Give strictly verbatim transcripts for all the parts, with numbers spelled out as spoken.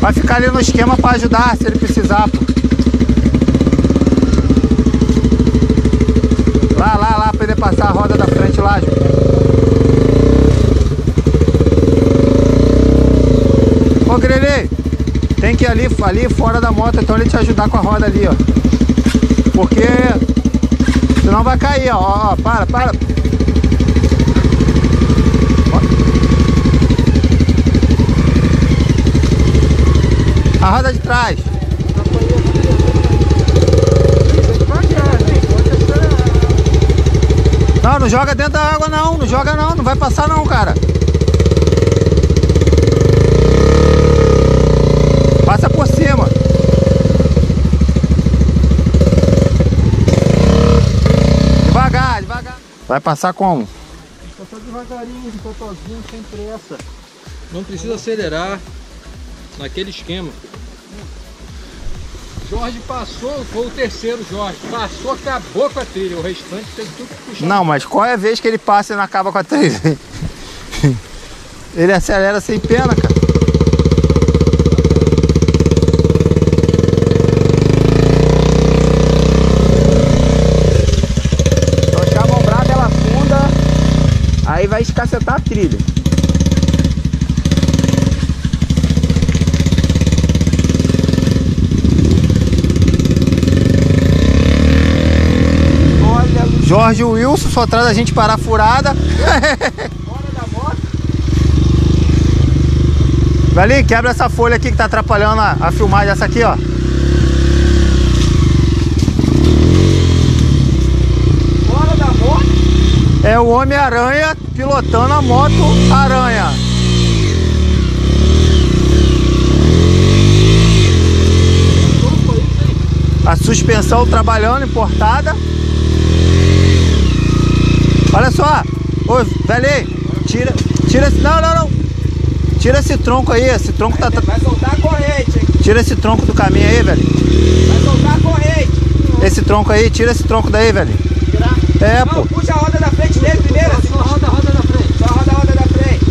Vai ficar ali no esquema para ajudar se ele precisar, pô. Lá, lá, lá, para ele passar a roda da frente lá, gente. Ô, Grilinho, tem que ir ali, ali fora da moto, então ele te ajudar com a roda ali, ó. Porque senão vai cair, ó, ó, ó, para, para. A roda de trás. Não, não joga dentro da água não, não joga não, não vai passar não, cara. Passa por cima. Devagar, devagar. Vai passar como? Passar devagarinho, de totozinho, sem pressa. Não precisa acelerar. Naquele esquema. Jorge passou, foi o terceiro Jorge. Passou, acabou com a trilha. O restante tem tudo que puxar. Não, mas qual é a vez que ele passa e não acaba com a trilha? Ele acelera sem pena, cara. Só achar a mão brava, ela afunda. Aí vai escacetar a trilha. Jorge Wilson só traz a gente para a furada. Fora da moto. Galinho, quebra essa folha aqui que tá atrapalhando a, a filmagem. Essa aqui, ó. Fora da moto. É o Homem-Aranha pilotando a moto aranha. A suspensão trabalhando, importada. Olha só, ô velho, tira, tira esse, não, não, não, tira esse tronco aí, esse tronco vai, tá... Vai soltar a corrente, hein? Tira esse tronco do caminho aí, velho. Vai soltar a corrente. Esse tronco aí, tira esse tronco daí, velho. Tirar? É, não, pô. Puxa a roda da frente dele primeiro. Só roda a roda da frente. Só roda a roda da frente,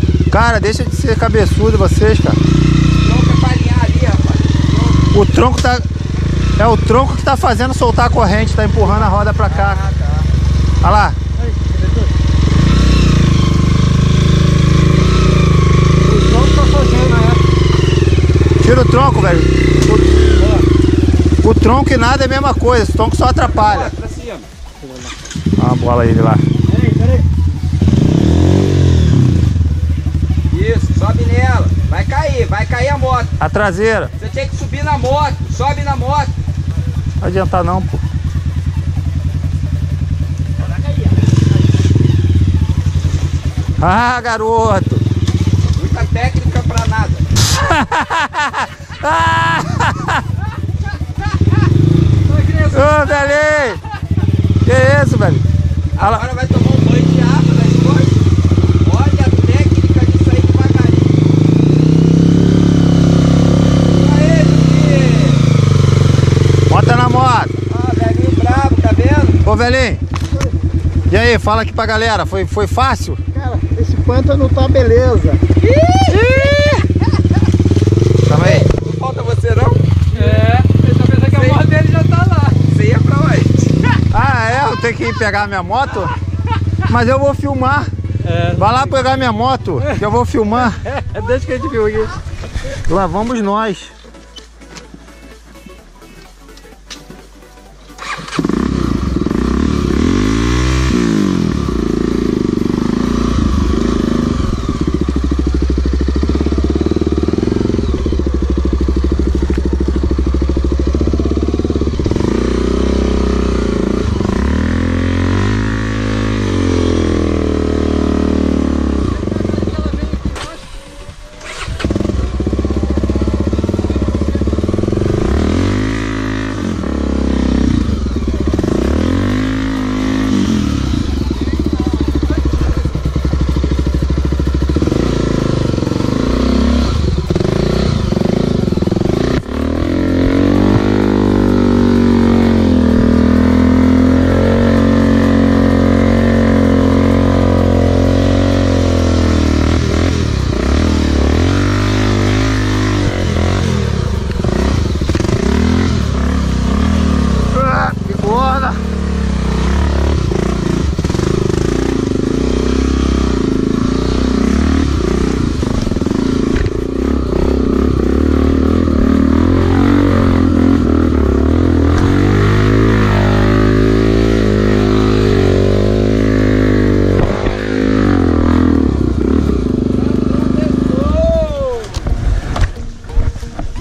devagar. Cara, deixa de ser cabeçudo vocês, cara. O tronco é pra alinhar ali, rapaz. O tronco, o tronco tá... É o tronco que tá fazendo soltar a corrente, tá empurrando a roda pra cá. Ah, tá. Olha lá. O tronco tá fazendo, né? Tira o tronco, velho. O tronco e nada é a mesma coisa, o tronco só atrapalha. Olha uma bola aí de lá. Peraí, peraí. Isso, sobe nela. Vai cair, vai cair a moto. A traseira. Você tem que subir na moto, sobe na moto. Não adiantar não, pô. Ah, garoto. Muita técnica pra nada. Ô, velho. Que isso, velho? Agora ela... vai tomar um banho de água das costas. Olha a técnica disso aí devagarinho. Aê, filho. Bota na moto. Ah, velhinho bravo, tá vendo? Ô, velhinho. E aí, fala aqui pra galera. Foi, foi fácil? Cara, esse pântano tá beleza. Ih! Calma aí. Não falta você, não? É. Eu já pensei que a moto dele já tá lá. Você ia pra onde? Ah, é? Eu tenho que ir pegar a minha moto? Mas eu vou filmar. É, vai lá pegar minha moto, que eu vou filmar. Deixa que a gente viu isso. Lá vamos nós.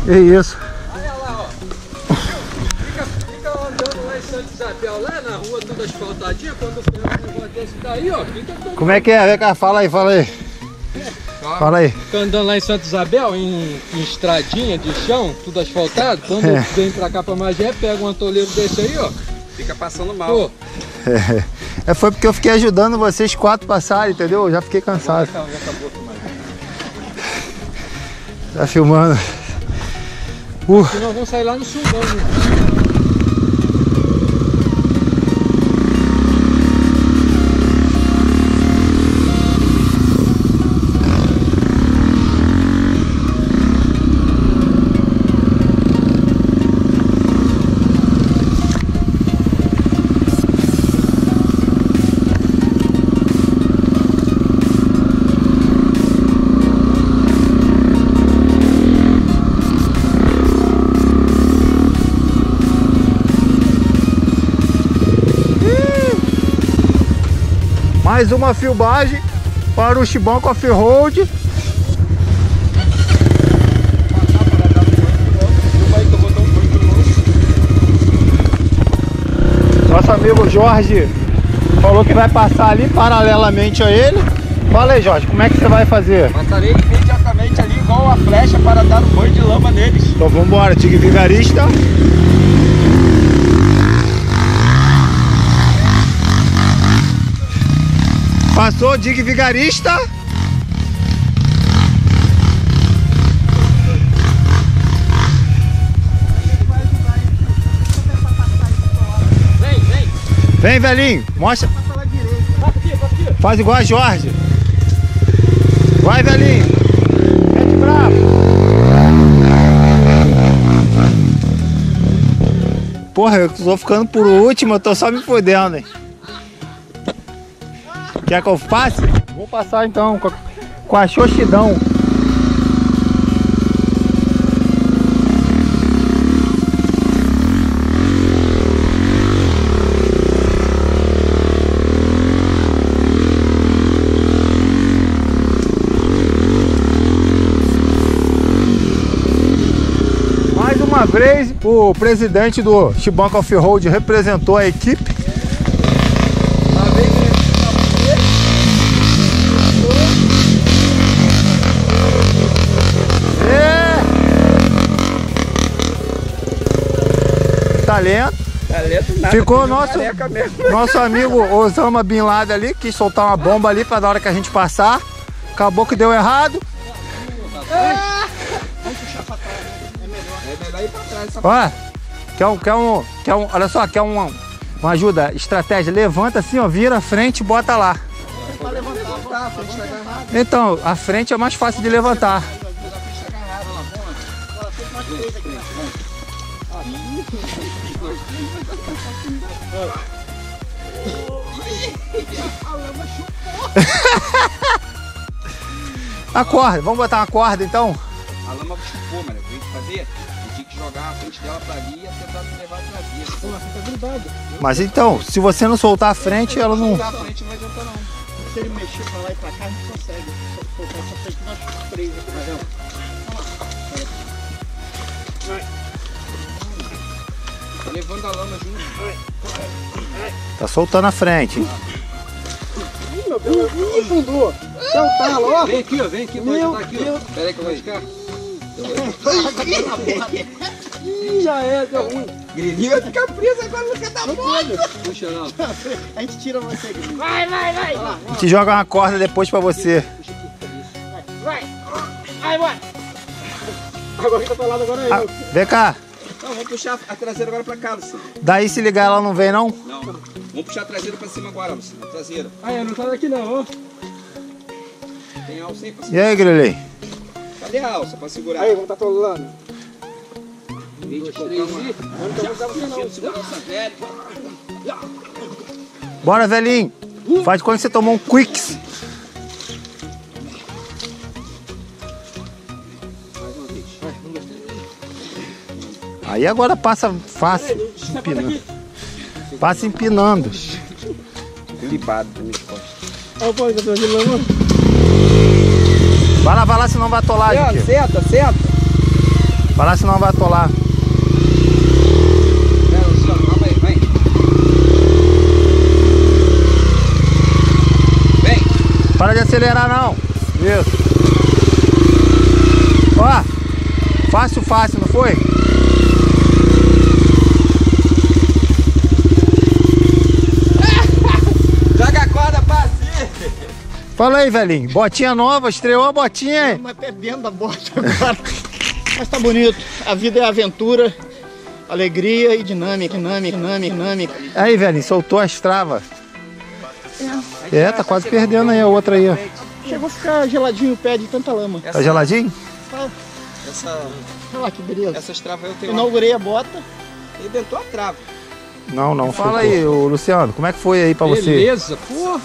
É isso. Olha lá, ó. Fica, fica andando lá em Santo Isabel, lá na rua toda asfaltadinha, quando o Fernando negócio desse daí, ó. Fica todo... Como é que é? Vem cá, fala aí, fala aí. É, fala aí. Fica andando lá em Santo Isabel, em, em estradinha de chão, tudo asfaltado. Quando é. vem pra cá pra Magé, pega um atoleiro desse aí, ó. Fica passando mal. Pô. É. É, foi porque eu fiquei ajudando vocês quatro passarem, entendeu? Eu já fiquei cansado. Agora, já acabou a filmagem. Tá filmando. Uh. Porque nós vamos sair lá no sul, né? Mais uma filmagem para o Xibanca Offroad. Nosso amigo Jorge falou que vai passar ali paralelamente a ele. Fala aí, Jorge, como é que você vai fazer? Passarei imediatamente ali igual a flecha para dar um banho de lama neles. Então vamos embora, Tigre Vigarista. Passou o Dig Vigarista. Vem, vem. Vem, velhinho. Mostra. Faz igual a Jorge. Vai, velhinho. Mete bravo. Porra, eu tô ficando por último. Eu tô só me fodendo, hein. Quer que eu passe? Vou passar então, com a, com a xoxidão. Mais uma vez, o presidente do Xibanca Offroad representou a equipe. Talento. Talento nada. Ficou nosso, nosso amigo Osama Bin Laden ali, quis soltar uma bomba ali pra na hora que a gente passar. Acabou que deu errado. É. Vamos puxar pra trás, né? É melhor. É melhor ir pra trás. Olha, quer um, quer um, quer um, olha só, quer um, uma ajuda, estratégia. Levanta assim, ó, vira a frente e bota lá. Pra levantar, levantar, a frente tá agarrada. Então, a frente é mais fácil de levantar. A lama chupou. A corda, vamos botar uma corda então? A lama chupou, mano. O que eu tinha que fazer? Eu tinha que jogar a frente dela pra ali e tentar levar a traseira. Pô, ela fica grudada. Mas então, se você não soltar a frente, ela não. Se soltar a frente, não vai adiantar não. Se ele mexer pra lá e pra cá, a gente consegue. Soltar essa frente, nós três aqui, tá vendo? Vai. Tá levando a lama junto. Vai. Vai. Tá soltando a frente. Ih, meu Deus, ih, fundou. Então tá, ó. Vem aqui, ó, vem aqui, vou ajudar aqui, ó. Pera aí que eu vou ficar. Ih, já é, deu ruim. Grilinho vai ficar preso agora no canto da moto. Puxa, não. A gente tira você, Grilinho. Vai, vai, vai. Lá, a gente joga uma corda depois pra você. Vai, vai, vai. Agora que tá lado agora é eu. Vem cá. Não, vamos puxar a traseira agora pra cá, Luciano. Daí se ligar ela não vem, não? Não. Vamos puxar a traseira pra cima agora, Luciano. Traseira. Ah, é, não tá daqui não, ó. Tem alça aí pra segurar. E aí, Grilinho? Cadê a alça pra segurar? Aí, vamos tá atolando. vinte, três e... Bora, velhinho. Uh. Faz quando você tomou um Quicks. Aí agora passa fácil, empinando. Passa empinando. Libado nas minhas costas. Olha o pão que eu tô rilando. Vai lá, vai lá, senão vai atolar. Senta, senta, senta. Vai lá, senão vai atolar. Vem. Para de acelerar, não. Isso. Ó, fácil, fácil, não foi? Fala aí, velhinho. Botinha nova, estreou a botinha. Mas perdendo a bota agora. Mas tá bonito. A vida é aventura, alegria e dinâmica, dinâmica, dinâmica, dinâmica. Aí, velhinho, soltou as travas. É, é tá quase perdendo aí a outra aí, ó. Chegou a ficar geladinho o pé de tanta lama. Essa, tá geladinho? Tá. Essa... Olha lá que beleza. Essas travas eu tenho. Inaugurei a bota. Ele dentou a trava. Não, não. Fala aí, ô, Luciano, como é que foi aí pra beleza, você? Beleza, pô.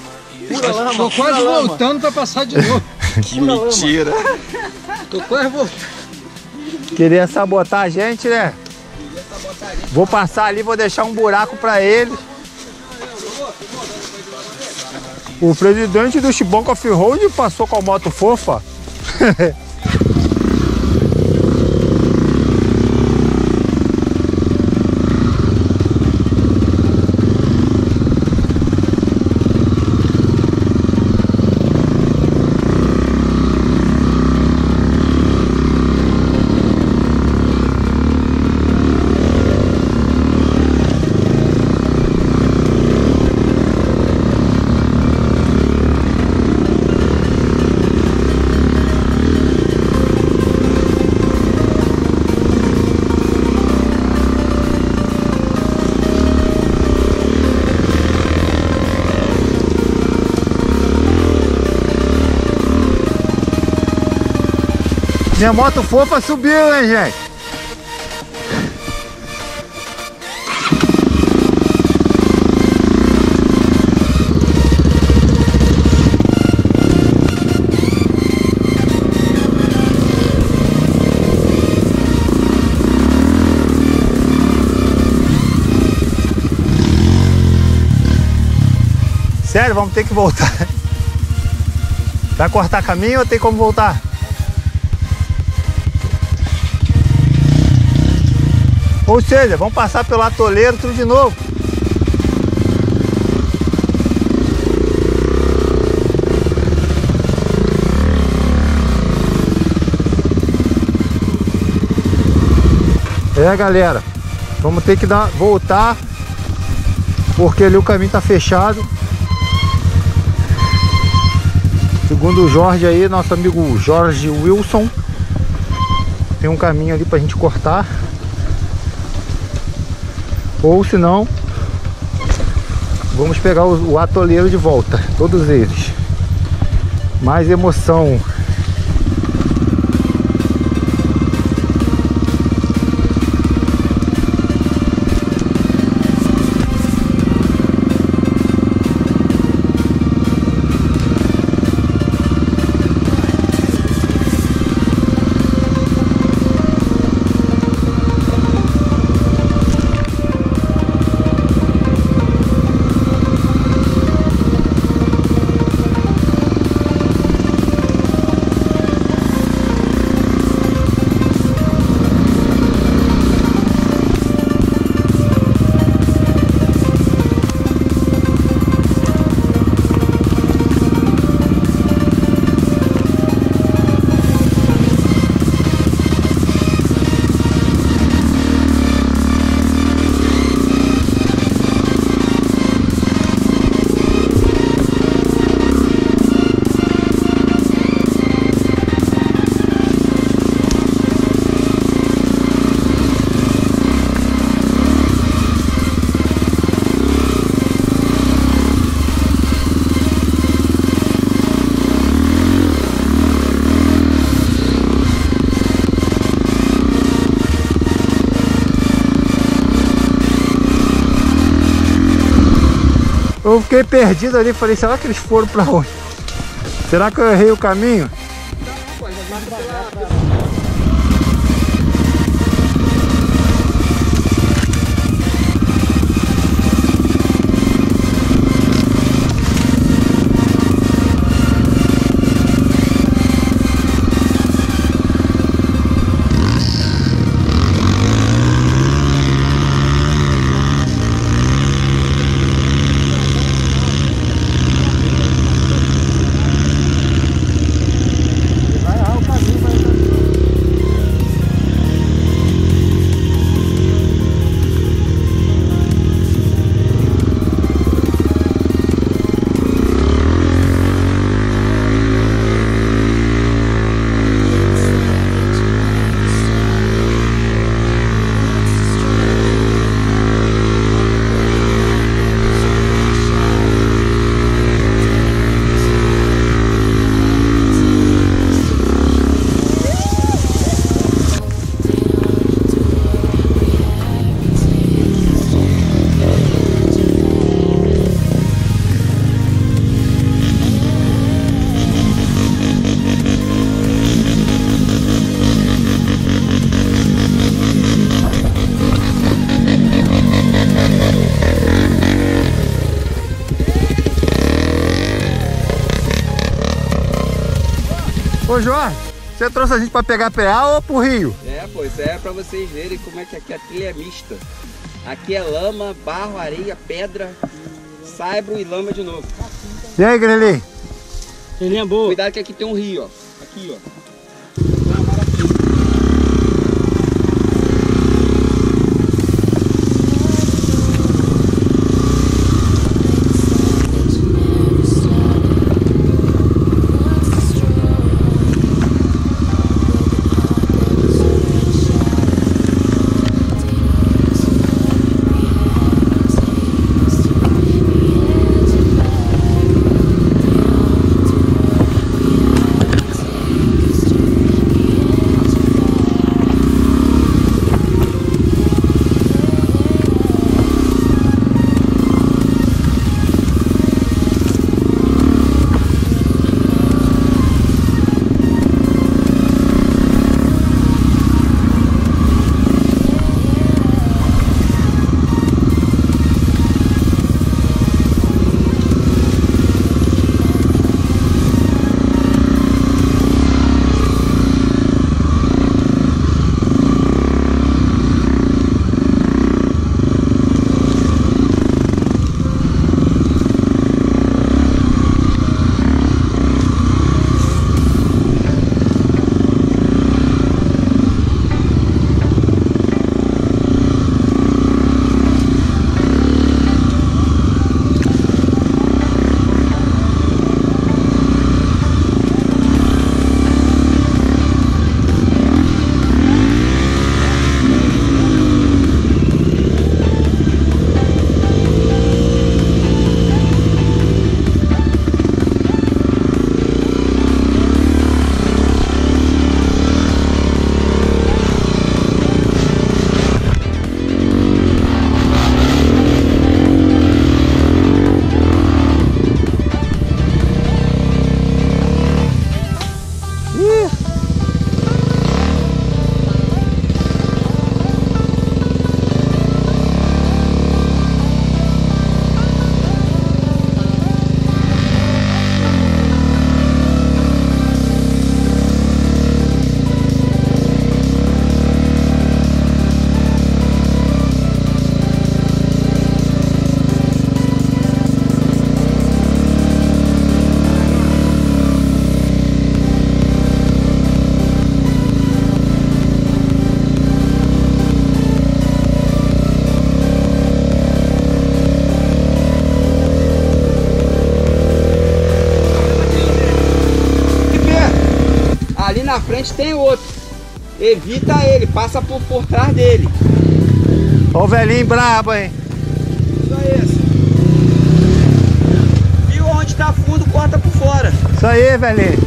Pura lama, tô quase pura voltando lama. Pra passar de novo. Que pura mentira. Lama. Tô quase voltando. Queria sabotar a gente, né? Queria sabotar a gente. Vou passar ali, vou deixar um buraco pra ele. O presidente do Xibanca Offroad passou com a moto fofa. Minha moto fofa subiu, hein, gente? Sério, vamos ter que voltar. Vai cortar caminho ou tem como voltar? Ou seja, vamos passar pelo atoleiro tudo de novo. É, galera, vamos ter que dar, voltar, porque ali o caminho tá fechado. Segundo o Jorge aí, nosso amigo Jorge Wilson, tem um caminho ali pra gente cortar. Ou se não, vamos pegar o, o atoleiro de volta, todos eles. Mais emoção. eu fiquei perdido ali, falei, será que eles foram pra onde? Será que eu errei o caminho? Ô Jorge, você trouxe a gente para pegar P A ou pro Rio? É, pois é, para vocês verem como é que aqui a trilha é mista. Aqui é lama, barro, areia, pedra, saibro e lama de novo. E aí, Grilinho? Grilinho é boa. Cuidado que aqui tem um rio, ó. Aqui, ó. Na frente tem outro, evita ele, passa por, por trás dele. Ó o velhinho brabo, hein? Isso aí, assim. Viu onde tá fundo, corta por fora. Isso aí, velhinho.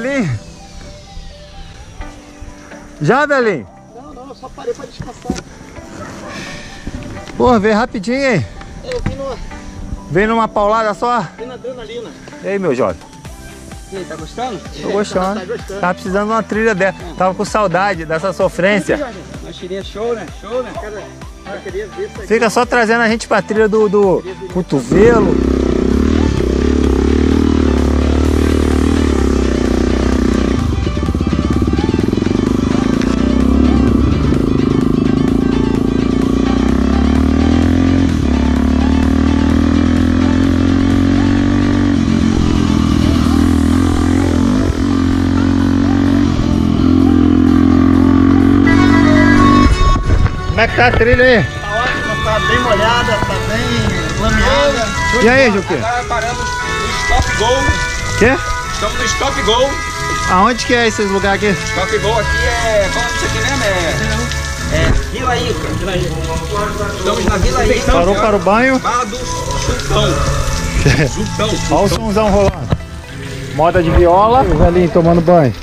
Belinho? Já, Belinho? Não, não, eu só parei pra descansar. Porra, veio rapidinho, hein? Eu vim numa... Vem numa paulada só? Vem na adrenalina. E aí, meu jovem? E aí, tá gostando? Tô gostando. Tá gostando. Tava precisando de uma trilha dessa. Hum. Tava com saudade dessa sofrência. Uma tirinha show, né? Show, né? Cada... Fica só trazendo a gente pra trilha do, do cotovelo. Como é que tá a trilha aí? Tá ótima, tá bem molhada, tá bem lameada. E aí, Juque? Agora paramos no Stop Go. Quê? Estamos no Stop Go. Aonde que é esses lugares aqui? Stop Go aqui é... Qual é isso aqui mesmo? É... é Vila Ica. Vila Ica. Estamos na Vila Ica. Parou para o banho. Barra do Chutão. Chutão. Olha o somzão rolando. Moda de viola. O velhinho tomando banho.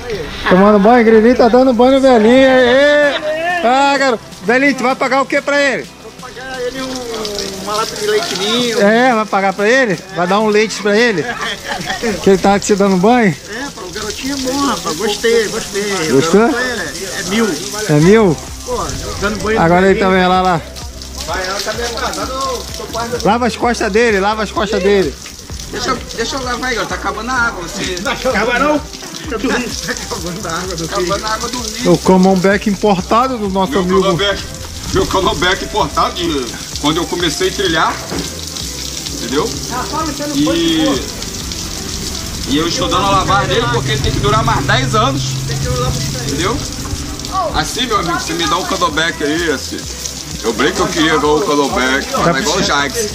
Tomando banho, o Grilinho tá dando banho no velhinho. Ah, garoto. Velhinho, tu vai pagar o que pra ele? Vou pagar ele um, uma lata de leite ninho. É, vai pagar pra ele? É. Vai dar um leite pra ele? Que ele tava te dando banho? É, pô, o garotinho é bom, rapaz. Gostei, gostei. Gostou? É, é mil. É mil? Pô, dando banho. Agora ele também, lá, lá. Vai, ela tá meio atrasada. Lava as costas dele, lava as costas Ih. dele. Deixa eu, deixa eu lavar aí, ó. Tá acabando a água, você. Não acaba não? Tá acabando a água do Acabando a água do rio. O Camelback importado do nosso meu amigo. Camelback, meu Camelback importado de quando eu comecei a trilhar. Entendeu? E, e eu estou dando a lavagem dele porque ele tem que durar mais dez anos. Entendeu? Assim, meu amigo, você me dá um Camelback aí, assim. Eu bem que eu queria igual o Camelback, mas é igual o Jax.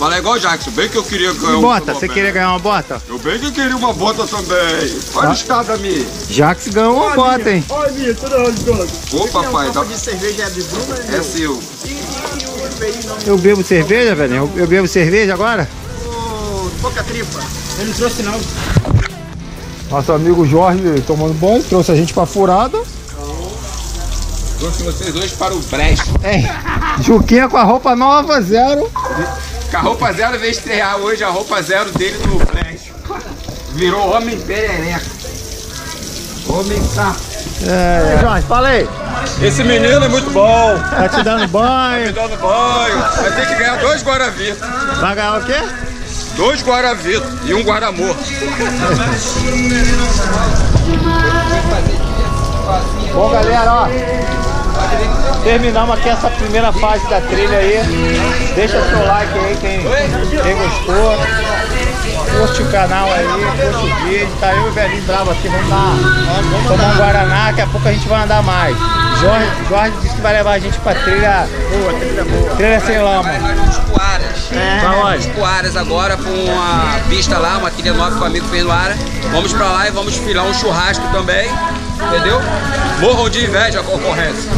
Fala igual o Jackson, bem que eu queria ganhar uma bota. Você queria ganhar uma bota? Eu bem que eu queria uma bota também. Olha o estado, amigo. Jackson ganhou uma bota, hein? Olha, amigo, tudo olha. Ô, papai, dá. É seu. Eu bebo cerveja, velho? Eu bebo cerveja agora? Ô, pouca tripa. Eu não trouxe, não. Nosso amigo Jorge tomando banho, trouxe a gente pra furada. Trouxe vocês hoje para o brecht. É, Juquinha com a roupa nova, zero. Com a roupa zero, veio estrear hoje a roupa zero dele no flash. Virou homem perereca. Homem sapo. É, Jorge, fala aí. Esse menino é muito bom. Tá te dando banho. Tá me dando banho. Vai ter que ganhar dois guaravitos. Vai ganhar o quê? Dois guaravitos e um guaramor. Bom, galera, ó. Terminamos aqui essa primeira fase da trilha aí. Deixa seu like aí quem, quem gostou. Curte o canal aí, curte o vídeo. Tá eu e o velhinho bravo aqui, vamos lá tomar um guaraná, daqui a pouco a gente vai andar mais. Jorge, Jorge disse que vai levar a gente pra trilha boa, trilha boa. Trilha sem lama. Vai levar uns Coaras. Vamos uns Coaras agora com uma pista lá, uma trilha nova com o amigo Fernando Ara. Vamos pra lá e vamos filar um churrasco também. Entendeu? Morram de inveja a concorrência.